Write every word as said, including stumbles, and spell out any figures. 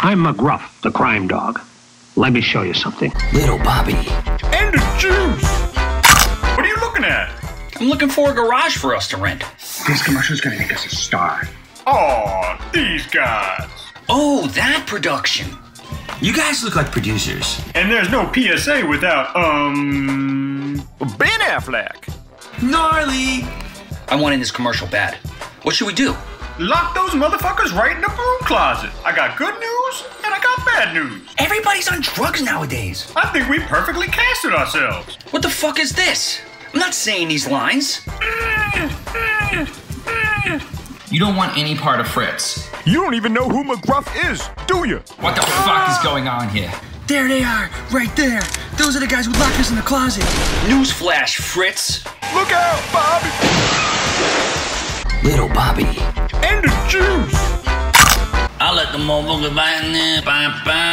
I'm McGruff, the crime dog. Let me show you something. Little Bobby. And the juice! What are you looking at? I'm looking for a garage for us to rent. This commercial's gonna make us a star. Aw, these guys. Oh, that production. You guys look like producers. And there's no P S A without, um... Ben Affleck. Gnarly. I want in this commercial bad. What should we do? Lock those motherfuckers right in the broom closet. I got good news, and I got bad news. Everybody's on drugs nowadays. I think we perfectly casted ourselves. What the fuck is this? I'm not saying these lines. You don't want any part of Fritz. You don't even know who McGruff is, do you? What the ah! fuck is going on here? There they are, right there. Those are the guys who locked us in the closet. Newsflash, Fritz. Look out, Bobby. Little Bobby. And the juice. I'll let the mobile go by in there. Bye-bye.